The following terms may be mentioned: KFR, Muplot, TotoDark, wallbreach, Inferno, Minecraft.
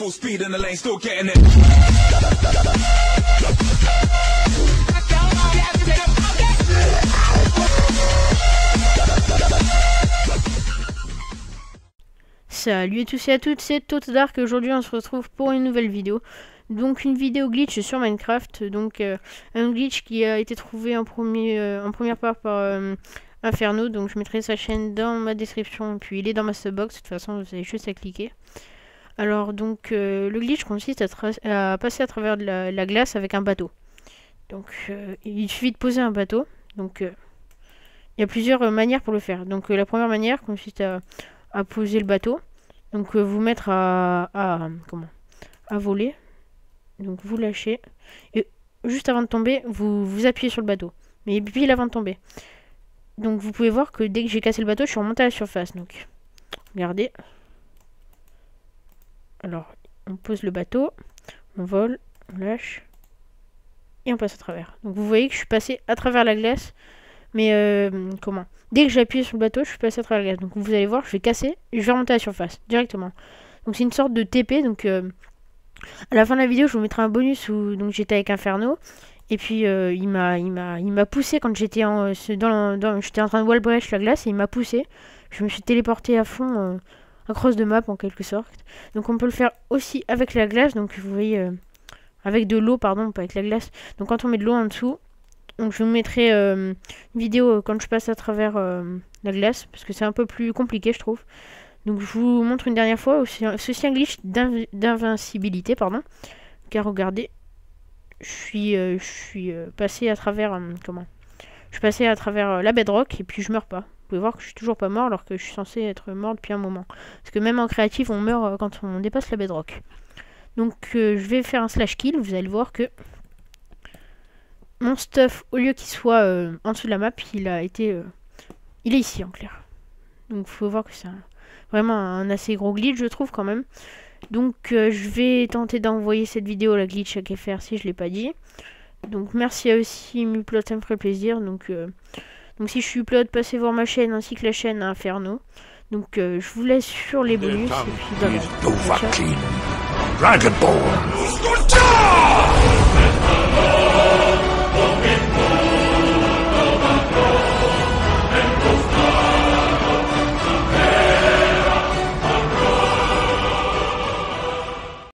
full speed in the lane, still getting it. Salut à tous et à toutes, c'est TotoDark. Aujourd'hui on se retrouve pour une nouvelle vidéo. Donc une vidéo glitch sur Minecraft. Donc un glitch qui a été trouvé en première part par Inferno. Donc je mettrai sa chaîne dans ma description. Puis il est dans ma subbox. De toute façon vous avez juste à cliquer. Alors donc le glitch consiste à passer à travers de la glace avec un bateau. Donc il suffit de poser un bateau. Donc il y a plusieurs manières pour le faire. Donc la première manière consiste à poser le bateau. Donc vous mettre à voler, donc vous lâchez, et juste avant de tomber, vous appuyez sur le bateau, mais pile avant de tomber. Donc vous pouvez voir que dès que j'ai cassé le bateau, je suis remonté à la surface, donc regardez. Alors, on pose le bateau, on vole, on lâche, et on passe à travers. Donc vous voyez que je suis passé à travers la glace, mais dès que j'ai appuyé sur le bateau, je suis passé à travers la glace. Donc vous allez voir, je vais casser, et je vais remonter à la surface, directement. Donc c'est une sorte de TP, donc... à la fin de la vidéo, je vous mettrai un bonus où donc j'étais avec Inferno et puis il m'a poussé quand j'étais en train de wall breach la glace et il m'a poussé. Je me suis téléporté à fond across the map en quelque sorte. Donc on peut le faire aussi avec la glace. Donc vous voyez avec de l'eau pardon, pas avec la glace. Donc quand on met de l'eau en dessous, donc je vous mettrai une vidéo quand je passe à travers la glace parce que c'est un peu plus compliqué je trouve. Donc je vous montre une dernière fois, ceci un glitch d'invincibilité, pardon. Car regardez, je suis passé à travers, je suis passé à travers la bedrock et puis je meurs pas. Vous pouvez voir que je suis toujours pas mort alors que je suis censé être mort depuis un moment. Parce que même en créatif, on meurt quand on dépasse la bedrock. Donc je vais faire un slash kill, vous allez voir que mon stuff, au lieu qu'il soit en dessous de la map, il est ici en clair. Donc il faut voir que c'est vraiment un assez gros glitch je trouve quand même. Donc je vais tenter d'envoyer cette vidéo la glitch à KFR si je l'ai pas dit. Donc merci à aussi Muplot, ça me ferait plaisir. Donc si je suis Muplot, passez voir ma chaîne ainsi que la chaîne Inferno. Donc je vous laisse sur les bonus. Et